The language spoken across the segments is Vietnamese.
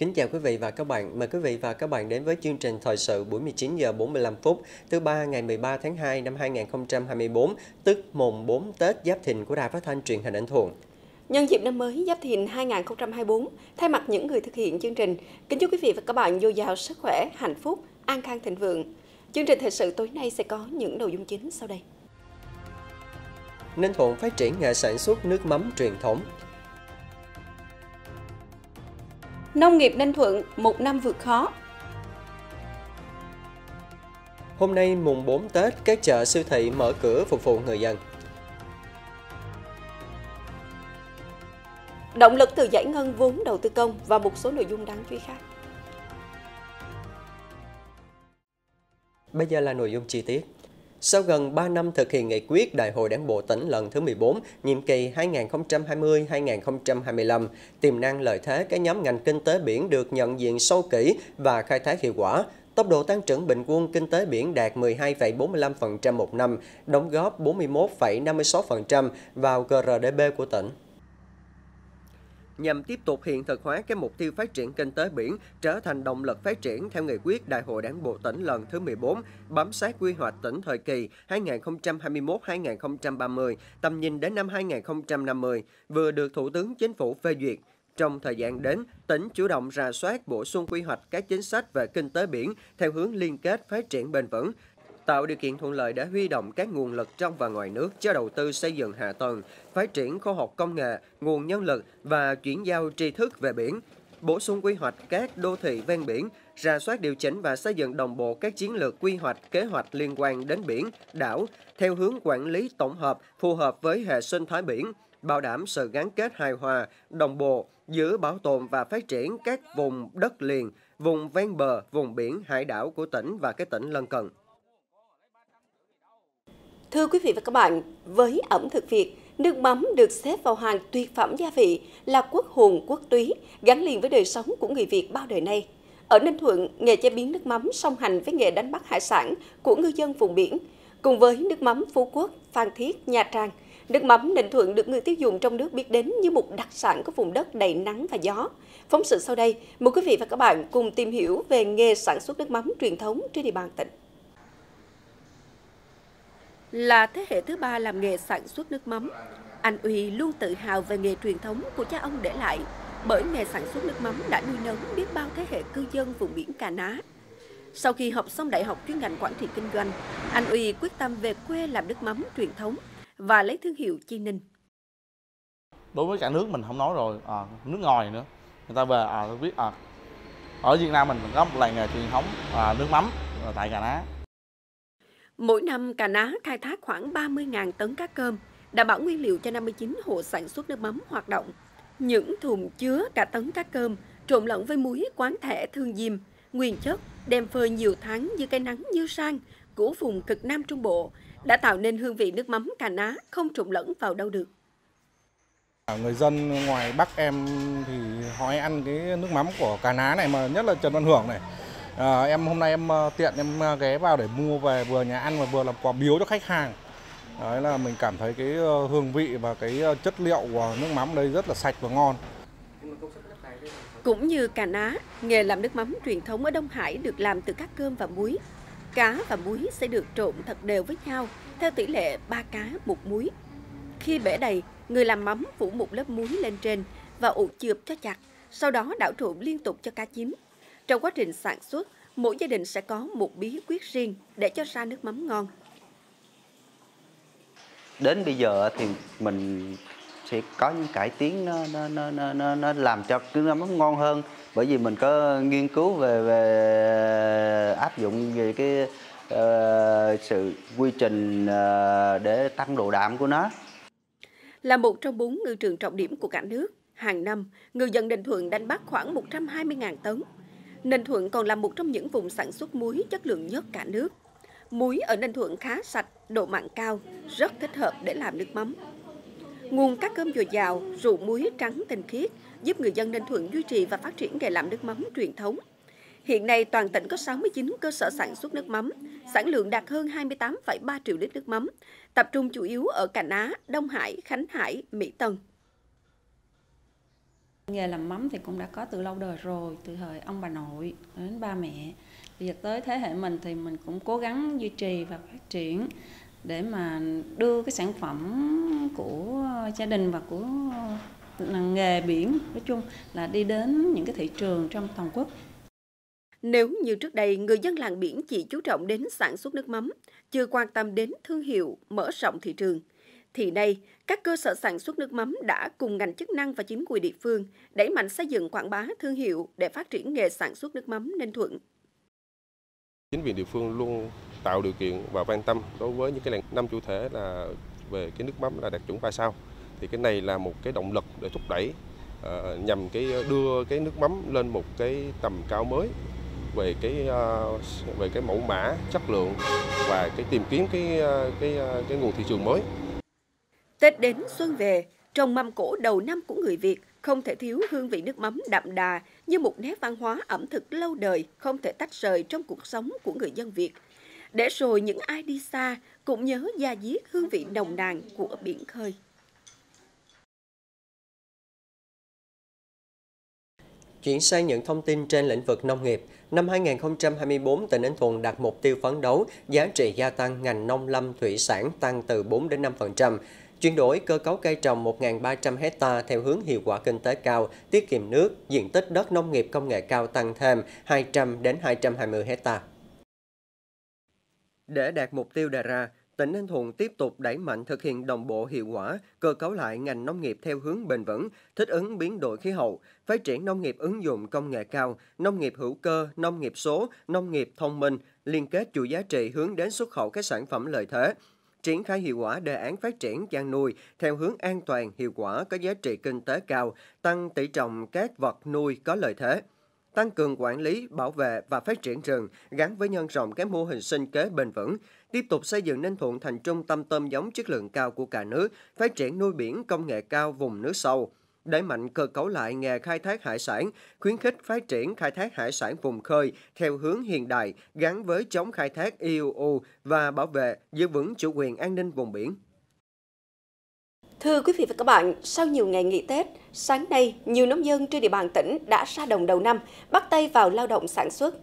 Kính chào quý vị và các bạn. Mời quý vị và các bạn đến với chương trình thời sự buổi 19 giờ 45 phút thứ ba ngày 13 tháng 2 năm 2024, tức mùng 4 Tết Giáp Thìn của Đài Phát Thanh Truyền hình Ninh Thuận. Nhân dịp năm mới Giáp Thìn 2024, thay mặt những người thực hiện chương trình, kính chúc quý vị và các bạn dồi dào sức khỏe, hạnh phúc, an khang thịnh vượng. Chương trình thời sự tối nay sẽ có những nội dung chính sau đây. Ninh Thuận phát triển nghề sản xuất nước mắm truyền thống. Nông nghiệp Ninh Thuận một năm vượt khó. Hôm nay mùng 4 Tết, các chợ siêu thị mở cửa phục vụ người dân. Động lực từ giải ngân vốn đầu tư công và một số nội dung đáng chú ý khác. Bây giờ là nội dung chi tiết. Sau gần 3 năm thực hiện nghị quyết Đại hội Đảng bộ tỉnh lần thứ 14, nhiệm kỳ 2020-2025, tiềm năng lợi thế các nhóm ngành kinh tế biển được nhận diện sâu kỹ và khai thác hiệu quả. Tốc độ tăng trưởng bình quân kinh tế biển đạt 12,45% một năm, đóng góp 41,56% vào GRDP của tỉnh. Nhằm tiếp tục hiện thực hóa các mục tiêu phát triển kinh tế biển trở thành động lực phát triển theo nghị quyết Đại hội Đảng bộ tỉnh lần thứ 14, bám sát quy hoạch tỉnh thời kỳ 2021-2030, tầm nhìn đến năm 2050, vừa được Thủ tướng Chính phủ phê duyệt. Trong thời gian đến, tỉnh chủ động rà soát bổ sung quy hoạch các chính sách về kinh tế biển theo hướng liên kết phát triển bền vững, tạo điều kiện thuận lợi để huy động các nguồn lực trong và ngoài nước cho đầu tư xây dựng hạ tầng, phát triển khoa học công nghệ, nguồn nhân lực và chuyển giao tri thức về biển, bổ sung quy hoạch các đô thị ven biển, rà soát điều chỉnh và xây dựng đồng bộ các chiến lược quy hoạch, kế hoạch liên quan đến biển, đảo, theo hướng quản lý tổng hợp phù hợp với hệ sinh thái biển, bảo đảm sự gắn kết hài hòa, đồng bộ giữa bảo tồn và phát triển các vùng đất liền, vùng ven bờ, vùng biển, hải đảo của tỉnh và các tỉnh lân cận. Thưa quý vị và các bạn, với ẩm thực Việt, nước mắm được xếp vào hàng tuyệt phẩm gia vị, là quốc hồn quốc túy, gắn liền với đời sống của người Việt bao đời nay. Ở Ninh Thuận, nghề chế biến nước mắm song hành với nghề đánh bắt hải sản của ngư dân vùng biển. Cùng với nước mắm Phú Quốc, Phan Thiết, Nha Trang, nước mắm Ninh Thuận được người tiêu dùng trong nước biết đến như một đặc sản của vùng đất đầy nắng và gió. Phóng sự sau đây, mời quý vị và các bạn cùng tìm hiểu về nghề sản xuất nước mắm truyền thống trên địa bàn tỉnh. Là thế hệ thứ ba làm nghề sản xuất nước mắm, anh Uy luôn tự hào về nghề truyền thống của cha ông để lại, bởi nghề sản xuất nước mắm đã nuôi nấng biết bao thế hệ cư dân vùng biển Cà Ná. Sau khi học xong đại học chuyên ngành quản trị kinh doanh, anh Uy quyết tâm về quê làm nước mắm truyền thống và lấy thương hiệu Chi Ninh. Đối với cả nước mình không nói rồi, nước ngoài nữa, người ta về biết ở Việt Nam mình có một làng nghề truyền thống nước mắm tại Cà Ná. Mỗi năm, Cà Ná khai thác khoảng 30.000 tấn cá cơm, đảm bảo nguyên liệu cho 59 hộ sản xuất nước mắm hoạt động. Những thùng chứa cả tấn cá cơm trộn lẫn với muối, quán thể, thương diêm, nguyên chất đem phơi nhiều tháng dưới cái nắng như sang của vùng cực Nam Trung Bộ đã tạo nên hương vị nước mắm Cà Ná không trộn lẫn vào đâu được. Người dân ngoài Bắc em thì họ hay ăn cái nước mắm của Cà Ná này, mà nhất là Trần Văn Hưởng này. Em hôm nay em tiện em ghé vào để mua về vừa nhà ăn và vừa làm quà biếu cho khách hàng. Đấy là mình cảm thấy cái hương vị và cái chất liệu của nước mắm đây rất là sạch và ngon. Cũng như Cà Ná, nghề làm nước mắm truyền thống ở Đông Hải được làm từ cá cơm và muối. Cá và muối sẽ được trộn thật đều với nhau theo tỷ lệ 3 cá, 1 muối. Khi bể đầy, người làm mắm phủ một lớp muối lên trên và ủ chượp cho chặt, sau đó đảo trộn liên tục cho cá chín. Trong quá trình sản xuất, mỗi gia đình sẽ có một bí quyết riêng để cho ra nước mắm ngon. Đến bây giờ thì mình sẽ có những cải tiến nó làm cho cái nước mắm ngon hơn, bởi vì mình có nghiên cứu về áp dụng về cái sự quy trình để tăng độ đạm của nó. Là một trong 4 ngư trường trọng điểm của cả nước, hàng năm ngư dân Ninh Thuận đánh bắt khoảng 120.000 tấn. Ninh Thuận còn là một trong những vùng sản xuất muối chất lượng nhất cả nước. Muối ở Ninh Thuận khá sạch, độ mặn cao, rất thích hợp để làm nước mắm. Nguồn cá cơm dồi dào, rượu muối trắng tinh khiết giúp người dân Ninh Thuận duy trì và phát triển nghề làm nước mắm truyền thống. Hiện nay toàn tỉnh có 69 cơ sở sản xuất nước mắm, sản lượng đạt hơn 28,3 triệu lít nước mắm, tập trung chủ yếu ở Cà Ná, Đông Hải, Khánh Hải, Mỹ Tân. Nghề làm mắm thì cũng đã có từ lâu đời rồi, từ thời ông bà nội đến ba mẹ. Bây giờ tới thế hệ mình thì mình cũng cố gắng duy trì và phát triển để mà đưa cái sản phẩm của gia đình và của nghề biển nói chung là đi đến những cái thị trường trong toàn quốc. Nếu như trước đây người dân làng biển chỉ chú trọng đến sản xuất nước mắm, chưa quan tâm đến thương hiệu, mở rộng thị trường, thì nay các cơ sở sản xuất nước mắm đã cùng ngành chức năng và chính quyền địa phương đẩy mạnh xây dựng quảng bá thương hiệu để phát triển nghề sản xuất nước mắm Ninh Thuận. Chính quyền địa phương luôn tạo điều kiện và quan tâm đối với những cái làng 5 chủ thể là về cái nước mắm là đạt chuẩn 3 sao. Thì cái này là một cái động lực để thúc đẩy nhằm cái đưa cái nước mắm lên một cái tầm cao mới về cái mẫu mã, chất lượng và cái tìm kiếm cái nguồn thị trường mới. Tết đến xuân về, trồng mâm cỗ đầu năm của người Việt không thể thiếu hương vị nước mắm đậm đà như một nét văn hóa ẩm thực lâu đời không thể tách rời trong cuộc sống của người dân Việt. Để rồi những ai đi xa cũng nhớ da diết hương vị nồng nàn của biển khơi. Chuyển sang những thông tin trên lĩnh vực nông nghiệp, năm 2024 tỉnh Ninh Thuận đạt mục tiêu phấn đấu giá trị gia tăng ngành nông lâm thủy sản tăng từ 4 đến 5%. Chuyển đổi cơ cấu cây trồng 1.300 hectare theo hướng hiệu quả kinh tế cao, tiết kiệm nước, diện tích đất nông nghiệp công nghệ cao tăng thêm 200 đến 220 hectare. Để đạt mục tiêu đề ra, tỉnh Ninh Thuận tiếp tục đẩy mạnh thực hiện đồng bộ hiệu quả, cơ cấu lại ngành nông nghiệp theo hướng bền vững, thích ứng biến đổi khí hậu, phát triển nông nghiệp ứng dụng công nghệ cao, nông nghiệp hữu cơ, nông nghiệp số, nông nghiệp thông minh, liên kết chuỗi giá trị hướng đến xuất khẩu các sản phẩm lợi thế. Triển khai hiệu quả đề án phát triển chăn nuôi theo hướng an toàn, hiệu quả, có giá trị kinh tế cao, tăng tỷ trọng các vật nuôi có lợi thế. Tăng cường quản lý, bảo vệ và phát triển rừng gắn với nhân rộng các mô hình sinh kế bền vững, tiếp tục xây dựng Ninh Thuận thành trung tâm tôm giống chất lượng cao của cả nước, phát triển nuôi biển công nghệ cao vùng nước sâu, đẩy mạnh cơ cấu lại nghề khai thác hải sản, khuyến khích phát triển khai thác hải sản vùng khơi theo hướng hiện đại gắn với chống khai thác IUU và bảo vệ giữ vững chủ quyền an ninh vùng biển. Thưa quý vị và các bạn, sau nhiều ngày nghỉ Tết, sáng nay, nhiều nông dân trên địa bàn tỉnh đã ra đồng đầu năm, bắt tay vào lao động sản xuất.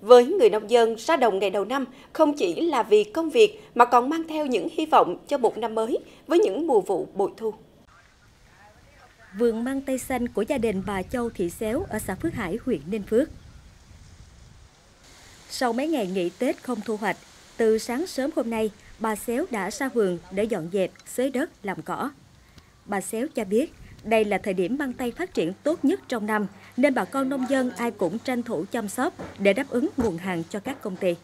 Với người nông dân, ra đồng ngày đầu năm không chỉ là vì công việc mà còn mang theo những hy vọng cho một năm mới với những mùa vụ bội thu. Vườn măng tây xanh của gia đình bà Châu Thị Xéo ở xã Phước Hải, huyện Ninh Phước. Sau mấy ngày nghỉ Tết không thu hoạch, từ sáng sớm hôm nay, bà Xéo đã ra vườn để dọn dẹp, xới đất, làm cỏ. Bà Xéo cho biết, đây là thời điểm măng tây phát triển tốt nhất trong năm, nên bà con nông dân ai cũng tranh thủ chăm sóc để đáp ứng nguồn hàng cho các công ty.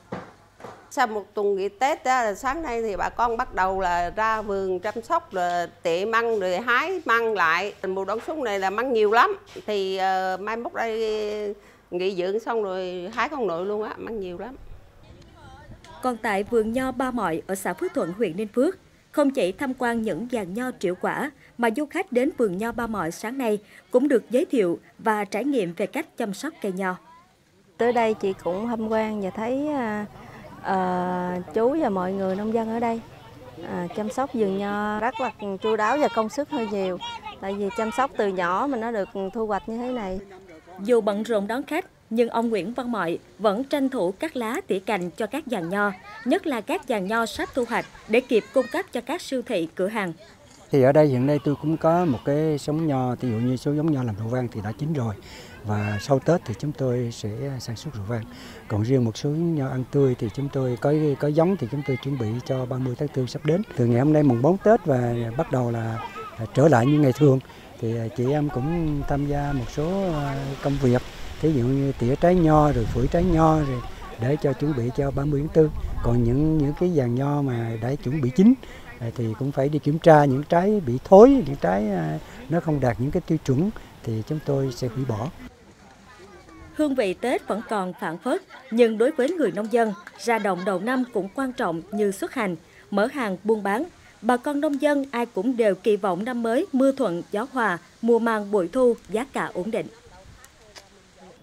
Sau một tuần nghỉ Tết, sáng nay thì bà con bắt đầu là ra vườn chăm sóc, rồi tỉa măng, rồi hái măng lại. Mùa đông xuân này là măng nhiều lắm, thì mai mốt đây nghỉ dưỡng xong rồi hái con nội luôn á, măng nhiều lắm. Còn tại vườn nho Ba Mọi ở xã Phước Thuận, huyện Ninh Phước, không chỉ tham quan những giàn nho triệu quả mà du khách đến vườn nho Ba Mọi sáng nay cũng được giới thiệu và trải nghiệm về cách chăm sóc cây nho. Tới đây chị cũng tham quan và thấy chú và mọi người nông dân ở đây chăm sóc vườn nho rất là chu đáo và công sức hơi nhiều. Tại vì chăm sóc từ nhỏ mà nó được thu hoạch như thế này. Dù bận rộn đón khách, nhưng ông Nguyễn Văn Mợi vẫn tranh thủ cắt lá tỉa cành cho các giàn nho, nhất là các giàn nho sắp thu hoạch để kịp cung cấp cho các siêu thị, cửa hàng. Thì ở đây hiện nay tôi cũng có một cái giống nho, ví dụ như số giống nho làm rượu vang thì đã chín rồi. Và sau Tết thì chúng tôi sẽ sản xuất rượu vang. Còn riêng một số nho ăn tươi thì chúng tôi có giống thì chúng tôi chuẩn bị cho 30 tháng 4 sắp đến. Từ ngày hôm nay mùng 4 Tết và bắt đầu là trở lại như ngày thường thì chị em cũng tham gia một số công việc. Thí dụ như tỉa trái nho rồi phủi trái nho rồi để cho chuẩn bị cho 30 tháng 4. Còn những cái giàn nho mà đã chuẩn bị chín thì cũng phải đi kiểm tra những trái bị thối, những trái nó không đạt những cái tiêu chuẩn thì chúng tôi sẽ hủy bỏ. Hương vị Tết vẫn còn phảng phất, nhưng đối với người nông dân, ra đồng đầu năm cũng quan trọng như xuất hành, mở hàng buôn bán. Bà con nông dân ai cũng đều kỳ vọng năm mới mưa thuận, gió hòa, mùa màng bội thu, giá cả ổn định.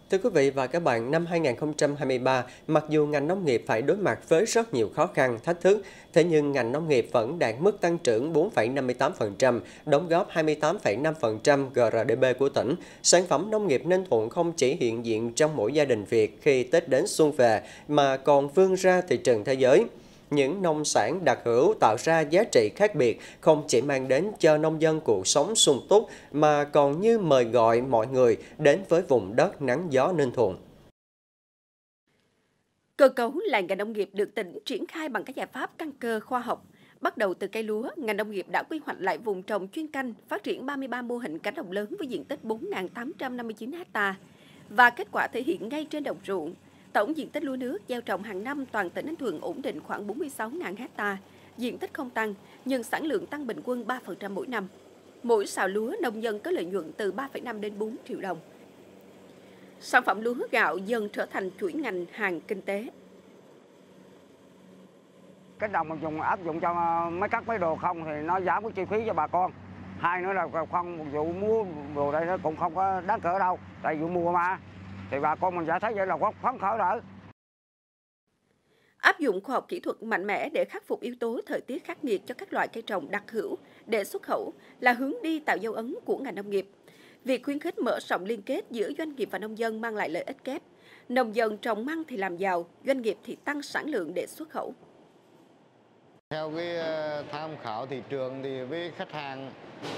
Thưa quý vị và các bạn, năm 2023, mặc dù ngành nông nghiệp phải đối mặt với rất nhiều khó khăn, thách thức, thế nhưng ngành nông nghiệp vẫn đạt mức tăng trưởng 4,58%, đóng góp 28,5% GRDP của tỉnh. Sản phẩm nông nghiệp Ninh Thuận không chỉ hiện diện trong mỗi gia đình Việt khi Tết đến xuân về, mà còn vươn ra thị trường thế giới. Những nông sản đặc hữu tạo ra giá trị khác biệt không chỉ mang đến cho nông dân cuộc sống sung túc mà còn như mời gọi mọi người đến với vùng đất nắng gió Ninh Thuận. Cơ cấu lại ngành nông nghiệp được tỉnh triển khai bằng các giải pháp căn cơ khoa học. Bắt đầu từ cây lúa, ngành nông nghiệp đã quy hoạch lại vùng trồng chuyên canh, phát triển 33 mô hình cánh đồng lớn với diện tích 4.859 ha. Và kết quả thể hiện ngay trên đồng ruộng. Tổng diện tích lúa nước gieo trồng hàng năm toàn tỉnh Ninh Thuận ổn định khoảng 46.000 ha, diện tích không tăng nhưng sản lượng tăng bình quân 3% mỗi năm. Mỗi sào lúa nông dân có lợi nhuận từ 3,5 đến 4 triệu đồng. Sản phẩm lúa gạo dần trở thành chuỗi ngành hàng kinh tế. Cái đồng dùng áp dụng cho máy cắt máy đồ không thì nó giảm cái chi phí cho bà con. Hai nữa là không vụ mua đồ đây nó cũng không có đáng cỡ đâu, tại vụ mua mà. Thì bà con mình đã thấy vậy là phấn khởi rồi. Áp dụng khoa học kỹ thuật mạnh mẽ để khắc phục yếu tố thời tiết khắc nghiệt cho các loại cây trồng đặc hữu để xuất khẩu là hướng đi tạo dấu ấn của ngành nông nghiệp. Việc khuyến khích mở rộng liên kết giữa doanh nghiệp và nông dân mang lại lợi ích kép. Nông dân trồng măng thì làm giàu, doanh nghiệp thì tăng sản lượng để xuất khẩu. Theo cái tham khảo thị trường thì với khách hàng,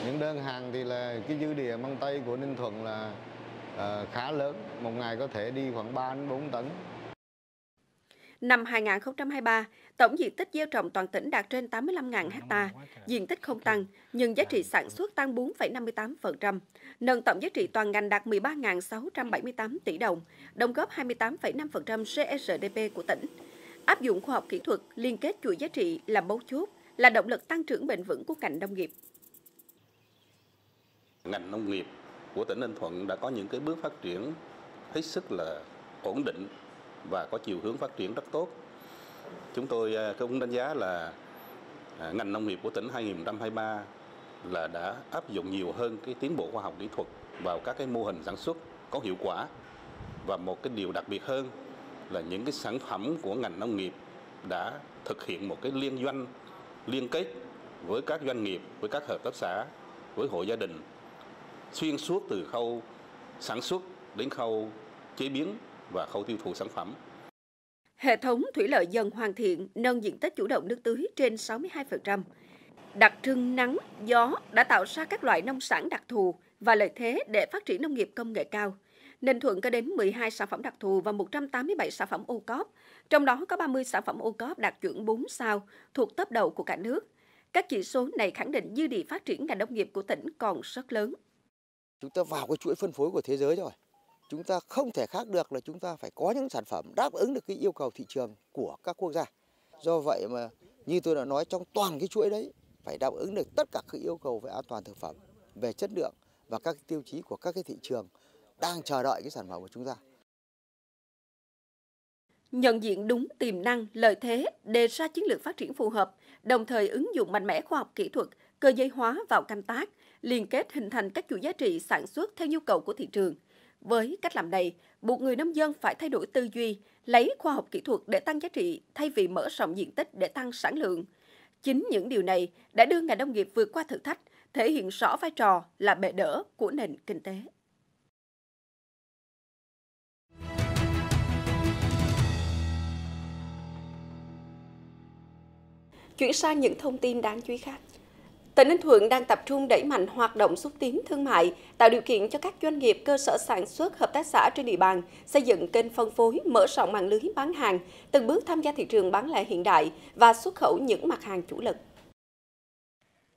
những đơn hàng thì là cái dư địa măng tây của Ninh Thuận là khá lớn, một ngày có thể đi khoảng 3 đến 4 tấn. Năm 2023, tổng diện tích gieo trồng toàn tỉnh đạt trên 85.000 ha, diện tích không tăng nhưng giá trị sản xuất tăng 4,58%, nâng tổng giá trị toàn ngành đạt 13.678 tỷ đồng, đóng góp 28,5% GRDP của tỉnh. Áp dụng khoa học kỹ thuật liên kết chuỗi giá trị là mấu chốt, là động lực tăng trưởng bền vững của ngành nông nghiệp. Ngành nông nghiệp của tỉnh Ninh Thuận đã có những cái bước phát triển hết sức là ổn định và có chiều hướng phát triển rất tốt. Chúng tôi cũng đánh giá là ngành nông nghiệp của tỉnh 2023 là đã áp dụng nhiều hơn cái tiến bộ khoa học kỹ thuật vào các cái mô hình sản xuất có hiệu quả, và một cái điều đặc biệt hơn là những cái sản phẩm của ngành nông nghiệp đã thực hiện một cái liên doanh, liên kết với các doanh nghiệp, với các hợp tác xã, với hộ gia đình, xuyên suốt từ khâu sản xuất đến khâu chế biến và khâu tiêu thụ sản phẩm. Hệ thống thủy lợi dần hoàn thiện, nâng diện tích chủ động nước tưới trên 62%. Đặc trưng nắng, gió đã tạo ra các loại nông sản đặc thù và lợi thế để phát triển nông nghiệp công nghệ cao. Ninh Thuận có đến 12 sản phẩm đặc thù và 187 sản phẩm OCOP, trong đó có 30 sản phẩm OCOP đạt chuẩn 4 sao, thuộc tốp đầu của cả nước. Các chỉ số này khẳng định dư địa phát triển ngành nông nghiệp của tỉnh còn rất lớn. Chúng ta vào cái chuỗi phân phối của thế giới rồi. Chúng ta không thể khác được là chúng ta phải có những sản phẩm đáp ứng được cái yêu cầu thị trường của các quốc gia. Do vậy mà như tôi đã nói, trong toàn cái chuỗi đấy phải đáp ứng được tất cả các yêu cầu về an toàn thực phẩm, về chất lượng và các tiêu chí của các cái thị trường đang chờ đợi cái sản phẩm của chúng ta. Nhận diện đúng tiềm năng, lợi thế, đề ra chiến lược phát triển phù hợp, đồng thời ứng dụng mạnh mẽ khoa học kỹ thuật, cơ giới hóa vào canh tác, liên kết hình thành các chuỗi giá trị sản xuất theo nhu cầu của thị trường. Với cách làm này, buộc người nông dân phải thay đổi tư duy, lấy khoa học kỹ thuật để tăng giá trị thay vì mở rộng diện tích để tăng sản lượng. Chính những điều này đã đưa ngành nông nghiệp vượt qua thử thách, thể hiện rõ vai trò là bệ đỡ của nền kinh tế. Chuyển sang những thông tin đáng chú ý khác. Tỉnh Ninh Thuận đang tập trung đẩy mạnh hoạt động xúc tiến thương mại, tạo điều kiện cho các doanh nghiệp, cơ sở sản xuất, hợp tác xã trên địa bàn, xây dựng kênh phân phối, mở rộng mạng lưới bán hàng, từng bước tham gia thị trường bán lẻ hiện đại và xuất khẩu những mặt hàng chủ lực.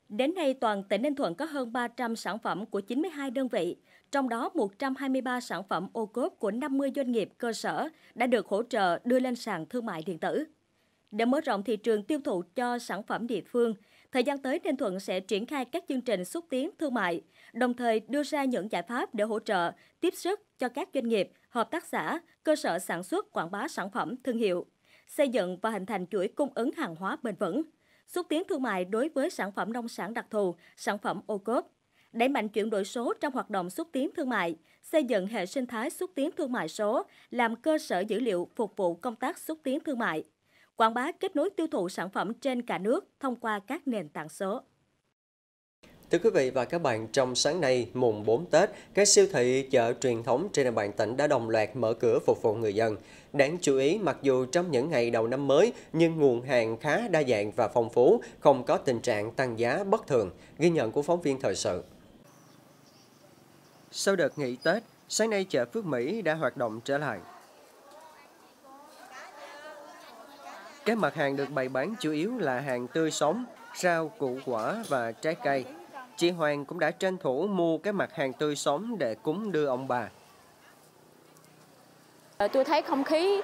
Đến nay, toàn tỉnh Ninh Thuận có hơn 300 sản phẩm của 92 đơn vị, trong đó 123 sản phẩm OCOP của 50 doanh nghiệp, cơ sở đã được hỗ trợ đưa lên sàn thương mại điện tử. Để mở rộng thị trường tiêu thụ cho sản phẩm địa phương, thời gian tới, Ninh Thuận sẽ triển khai các chương trình xúc tiến thương mại, đồng thời đưa ra những giải pháp để hỗ trợ, tiếp sức cho các doanh nghiệp, hợp tác xã, cơ sở sản xuất, quảng bá sản phẩm, thương hiệu, xây dựng và hình thành chuỗi cung ứng hàng hóa bền vững, xúc tiến thương mại đối với sản phẩm nông sản đặc thù, sản phẩm OCOP, đẩy mạnh chuyển đổi số trong hoạt động xúc tiến thương mại, xây dựng hệ sinh thái xúc tiến thương mại số, làm cơ sở dữ liệu phục vụ công tác xúc tiến thương mại, quảng bá kết nối tiêu thụ sản phẩm trên cả nước thông qua các nền tảng số. Thưa quý vị và các bạn, trong sáng nay, mùng 4 Tết, các siêu thị, chợ truyền thống trên địa bàn tỉnh đã đồng loạt mở cửa phục vụ người dân. Đáng chú ý, mặc dù trong những ngày đầu năm mới, nhưng nguồn hàng khá đa dạng và phong phú, không có tình trạng tăng giá bất thường. Ghi nhận của phóng viên thời sự. Sau đợt nghỉ Tết, sáng nay chợ Phước Mỹ đã hoạt động trở lại. Các mặt hàng được bày bán chủ yếu là hàng tươi sống, rau, củ quả và trái cây. Chị Hoàng cũng đã tranh thủ mua các mặt hàng tươi sống để cúng đưa ông bà. Tôi thấy không khí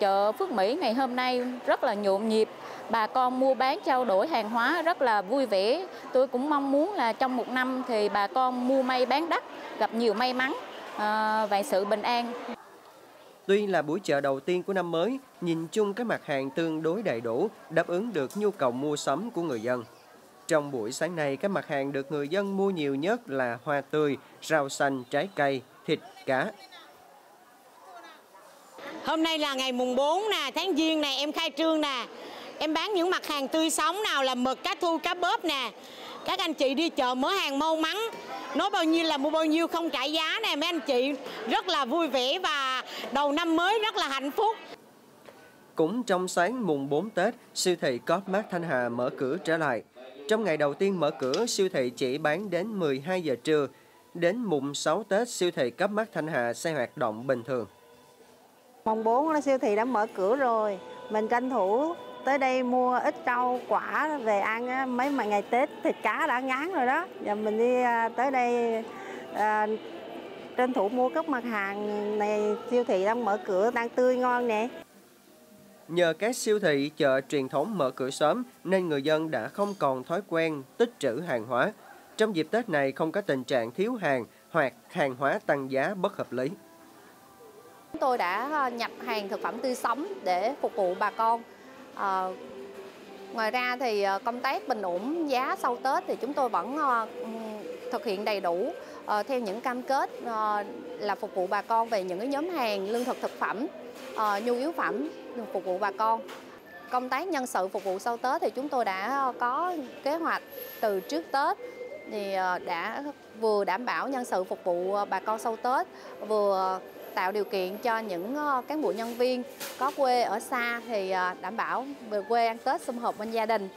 chợ Phước Mỹ ngày hôm nay rất là nhộn nhịp. Bà con mua bán trao đổi hàng hóa rất là vui vẻ. Tôi cũng mong muốn là trong một năm thì bà con mua may bán đắt, gặp nhiều may mắn và sự bình an. Tuy là buổi chợ đầu tiên của năm mới, nhìn chung các mặt hàng tương đối đầy đủ, đáp ứng được nhu cầu mua sắm của người dân. Trong buổi sáng nay, các mặt hàng được người dân mua nhiều nhất là hoa tươi, rau xanh, trái cây, thịt, cá. Hôm nay là ngày mùng 4 nè, tháng Giêng nè, em khai trương nè. Em bán những mặt hàng tươi sống nào là mực, cá thu, cá bớp nè. Các anh chị đi chợ mở hàng mau mắn, nói bao nhiêu là mua bao nhiêu, không trả giá nè. Mấy anh chị rất là vui vẻ và đầu năm mới rất là hạnh phúc. Cũng trong sáng mùng 4 Tết, siêu thị Cắp Mắt Thanh Hà mở cửa trở lại. Trong ngày đầu tiên mở cửa, siêu thị chỉ bán đến 12 giờ trưa. Đến mùng 6 Tết, siêu thị Cắp Mắt Thanh Hà sẽ hoạt động bình thường. Mùng 4 là siêu thị đã mở cửa rồi. Mình tranh thủ tới đây mua ít rau, quả về ăn. Mấy mà ngày Tết thịt cá đã ngán rồi đó. Giờ mình đi tới đây tranh thủ mua các mặt hàng này, siêu thị đang mở cửa, đang tươi ngon nè. Nhờ các siêu thị, chợ truyền thống mở cửa sớm nên người dân đã không còn thói quen tích trữ hàng hóa. Trong dịp Tết này không có tình trạng thiếu hàng hoặc hàng hóa tăng giá bất hợp lý. Chúng tôi đã nhập hàng thực phẩm tươi sống để phục vụ bà con. Ngoài ra thì công tác bình ổn giá sau Tết thì chúng tôi vẫn thực hiện đầy đủ theo những cam kết là phục vụ bà con về những cái nhóm hàng lương thực thực phẩm, nhu yếu phẩm phục vụ bà con. Công tác nhân sự phục vụ sau Tết thì chúng tôi đã có kế hoạch từ trước Tết, thì đã vừa đảm bảo nhân sự phục vụ bà con sau Tết, vừa tạo điều kiện cho những cán bộ nhân viên có quê ở xa thì đảm bảo về quê ăn Tết sum họp bên gia đình.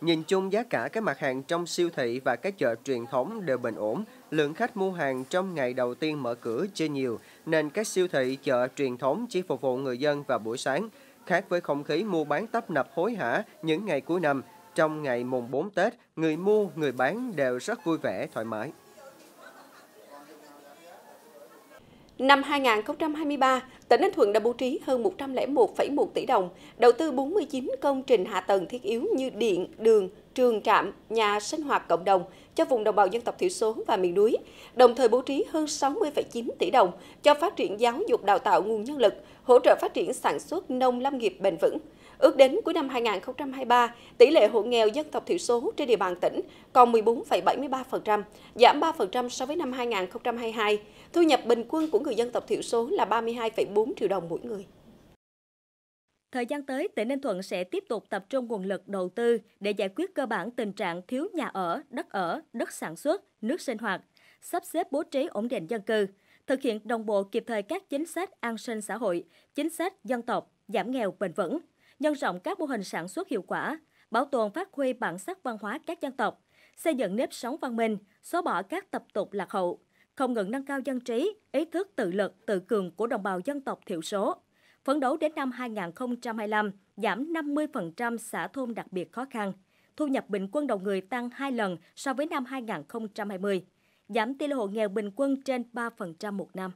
Nhìn chung giá cả các mặt hàng trong siêu thị và các chợ truyền thống đều bình ổn, lượng khách mua hàng trong ngày đầu tiên mở cửa chưa nhiều, nên các siêu thị, chợ truyền thống chỉ phục vụ người dân vào buổi sáng. Khác với không khí mua bán tấp nập hối hả những ngày cuối năm, trong ngày mùng 4 Tết, người mua, người bán đều rất vui vẻ, thoải mái. Năm 2023, tỉnh Ninh Thuận đã bố trí hơn 101,1 tỷ đồng, đầu tư 49 công trình hạ tầng thiết yếu như điện, đường, trường trạm, nhà sinh hoạt cộng đồng cho vùng đồng bào dân tộc thiểu số và miền núi, đồng thời bố trí hơn 60,9 tỷ đồng cho phát triển giáo dục đào tạo nguồn nhân lực, hỗ trợ phát triển sản xuất nông lâm nghiệp bền vững. Ước đến cuối năm 2023, tỷ lệ hộ nghèo dân tộc thiểu số trên địa bàn tỉnh còn 14,73%, giảm 3% so với năm 2022. Thu nhập bình quân của người dân tộc thiểu số là 32,4 triệu đồng mỗi người. Thời gian tới, tỉnh Ninh Thuận sẽ tiếp tục tập trung nguồn lực đầu tư để giải quyết cơ bản tình trạng thiếu nhà ở, đất sản xuất, nước sinh hoạt, sắp xếp bố trí ổn định dân cư, thực hiện đồng bộ kịp thời các chính sách an sinh xã hội, chính sách dân tộc, giảm nghèo bền vững, nhân rộng các mô hình sản xuất hiệu quả, bảo tồn phát huy bản sắc văn hóa các dân tộc, xây dựng nếp sống văn minh, xóa bỏ các tập tục lạc hậu, không ngừng nâng cao dân trí, ý thức tự lực, tự cường của đồng bào dân tộc thiểu số. Phấn đấu đến năm 2025, giảm 50% xã thôn đặc biệt khó khăn, thu nhập bình quân đầu người tăng 2 lần so với năm 2020, giảm tỷ lệ hộ nghèo bình quân trên 3% một năm.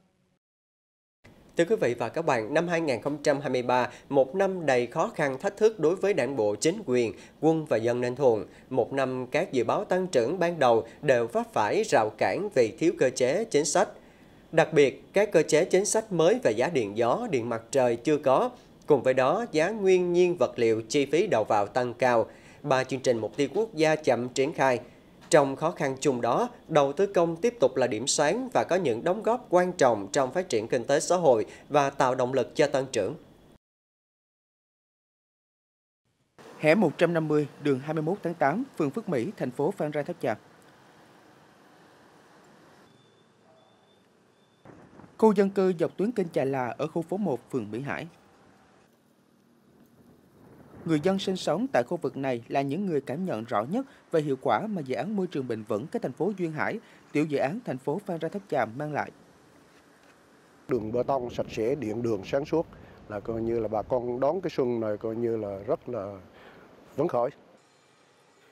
Thưa quý vị và các bạn, năm 2023, một năm đầy khó khăn thách thức đối với đảng bộ, chính quyền, quân và dân Ninh Thuận. Một năm các dự báo tăng trưởng ban đầu đều vấp phải rào cản vì thiếu cơ chế chính sách. Đặc biệt, các cơ chế chính sách mới về giá điện gió, điện mặt trời chưa có. Cùng với đó, giá nguyên nhiên vật liệu, chi phí đầu vào tăng cao. Ba chương trình mục tiêu quốc gia chậm triển khai. Trong khó khăn chung đó, đầu tư công tiếp tục là điểm sáng và có những đóng góp quan trọng trong phát triển kinh tế xã hội và tạo động lực cho tăng trưởng. Hẻm 150, đường 21 tháng 8, phường Phước Mỹ, thành phố Phan Rang-Tháp Chàm. Khu dân cư dọc tuyến kênh Trà Là ở khu phố 1, phường Mỹ Hải. Người dân sinh sống tại khu vực này là những người cảm nhận rõ nhất về hiệu quả mà dự án môi trường bền vững các thành phố Duyên Hải, tiểu dự án thành phố Phan Rang Tháp Chàm mang lại. Đường bê tông sạch sẽ, điện đường sáng suốt là coi như là bà con đón cái xuân này coi như là rất là phấn khởi.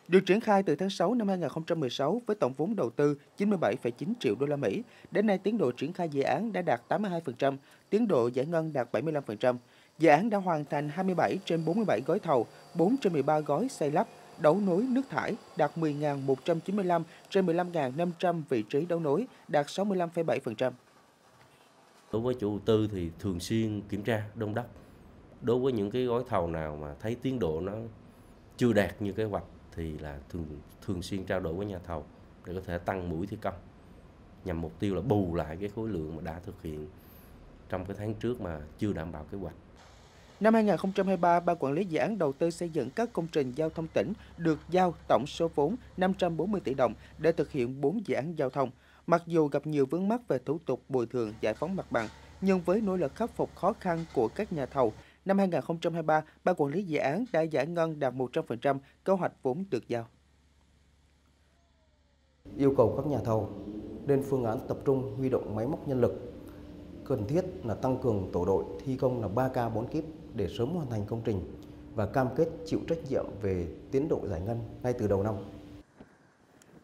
Được triển khai từ tháng 6 năm 2016 với tổng vốn đầu tư 97,9 triệu đô la Mỹ, đến nay tiến độ triển khai dự án đã đạt 82%, tiến độ giải ngân đạt 75%. Dự án đã hoàn thành 27 trên 47 gói thầu, 4 trên 13 gói xây lắp, đấu nối nước thải đạt 10.195 trên 15.500 vị trí đấu nối, đạt 65,7%. Đối với chủ đầu tư thì thường xuyên kiểm tra, đôn đốc. Đối với những cái gói thầu nào mà thấy tiến độ nó chưa đạt như kế hoạch thì là thường xuyên trao đổi với nhà thầu để có thể tăng mũi thi công nhằm mục tiêu là bù lại cái khối lượng mà đã thực hiện trong cái tháng trước mà chưa đảm bảo kế hoạch. Năm 2023, Ban Quản lý Dự án đầu tư xây dựng các công trình giao thông tỉnh được giao tổng số vốn 540 tỷ đồng để thực hiện 4 dự án giao thông. Mặc dù gặp nhiều vướng mắc về thủ tục bồi thường giải phóng mặt bằng, nhưng với nỗ lực khắc phục khó khăn của các nhà thầu, năm 2023, Ban Quản lý Dự án đã giải ngân đạt 100% kế hoạch vốn được giao. Yêu cầu các nhà thầu lên phương án tập trung huy động máy móc nhân lực, cần thiết là tăng cường tổ đội thi công là 3K 4 kíp để sớm hoàn thành công trình và cam kết chịu trách nhiệm về tiến độ giải ngân ngay từ đầu năm.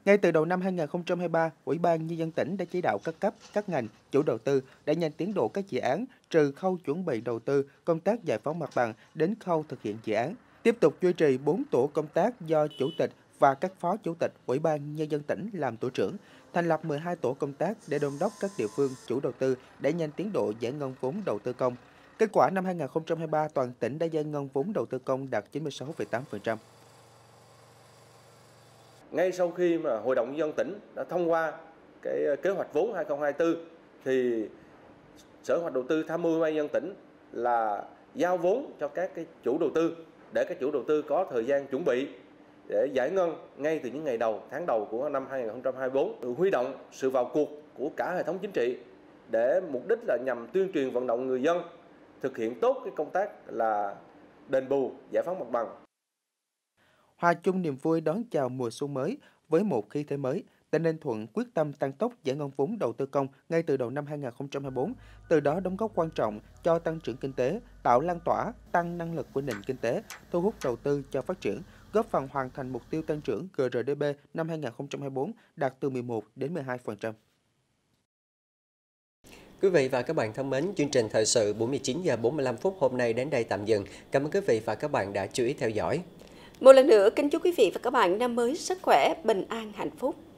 Ngay từ đầu năm 2023, Ủy ban Nhân dân tỉnh đã chỉ đạo các cấp, các ngành, chủ đầu tư đẩy nhanh tiến độ các dự án, trừ khâu chuẩn bị đầu tư, công tác giải phóng mặt bằng đến khâu thực hiện dự án. Tiếp tục duy trì 4 tổ công tác do chủ tịch và các phó chủ tịch Ủy ban Nhân dân tỉnh làm tổ trưởng, thành lập 12 tổ công tác để đôn đốc các địa phương chủ đầu tư đẩy nhanh tiến độ giải ngân vốn đầu tư công. Kết quả năm 2023, toàn tỉnh đã giải ngân vốn đầu tư công đạt 96,8%. Ngay sau khi mà Hội đồng Nhân dân tỉnh đã thông qua cái kế hoạch vốn 2024 thì Sở Kế hoạch Đầu tư tham mưu Ủy ban Nhân dân tỉnh là giao vốn cho các cái chủ đầu tư để các chủ đầu tư có thời gian chuẩn bị để giải ngân ngay từ những ngày đầu, tháng đầu của năm 2024, huy động sự vào cuộc của cả hệ thống chính trị để mục đích là nhằm tuyên truyền vận động người dân thực hiện tốt cái công tác là đền bù, giải phóng mặt bằng. Hòa chung niềm vui đón chào mùa xuân mới với một khí thế mới, tỉnh Ninh Thuận quyết tâm tăng tốc giải ngân vốn đầu tư công ngay từ đầu năm 2024, từ đó đóng góp quan trọng cho tăng trưởng kinh tế, tạo lan tỏa, tăng năng lực của nền kinh tế, thu hút đầu tư cho phát triển, góp phần hoàn thành mục tiêu tăng trưởng GRDP năm 2024 đạt từ 11 đến 12%. Quý vị và các bạn thân mến, chương trình thời sự 49 giờ 45 phút hôm nay đến đây tạm dừng. Cảm ơn quý vị và các bạn đã chú ý theo dõi. Một lần nữa, kính chúc quý vị và các bạn năm mới sức khỏe, bình an, hạnh phúc.